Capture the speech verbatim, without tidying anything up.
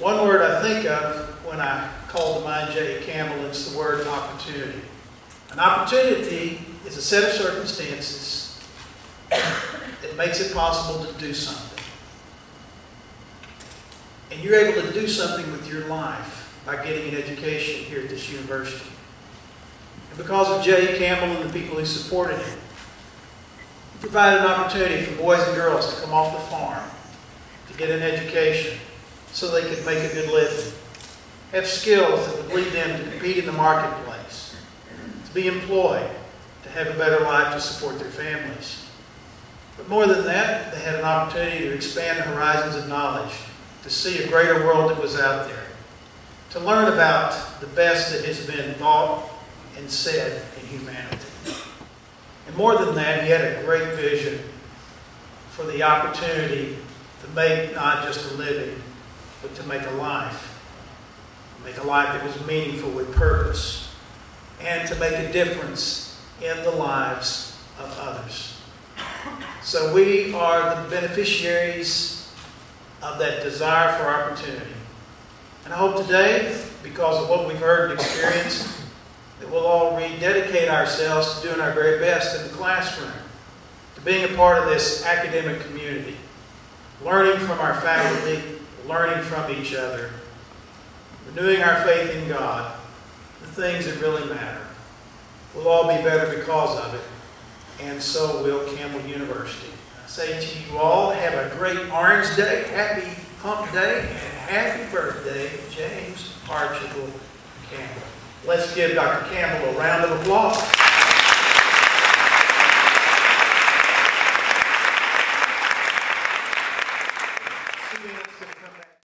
One word I think of when I call to mind J. Campbell, it's the word opportunity. An opportunity is a set of circumstances that makes it possible to do something. And you're able to do something with your life by getting an education here at this university. And because of J. Campbell and the people who supported him, he provided an opportunity for boys and girls to come off the farm, to get an education, so they could make a good living, have skills that would lead them to compete in the marketplace, to be employed, to have a better life to support their families. But more than that, they had an opportunity to expand the horizons of knowledge, to see a greater world that was out there, to learn about the best that has been thought and said in humanity. And more than that, he had a great vision for the opportunity to make not just a living, but to make a life, make a life that was meaningful with purpose, and to make a difference in the lives of others. So we are the beneficiaries of that desire for opportunity. And I hope today, because of what we've heard and experienced, that we'll all rededicate ourselves to doing our very best in the classroom, to being a part of this academic community, learning from our faculty, learning from each other, renewing our faith in God, the things that really matter. We'll all be better because of it, and so will Campbell University. I say to you all, have a great Orange Day, happy hump day, and happy birthday, James Archibald Campbell. Let's give Doctor Campbell a round of applause.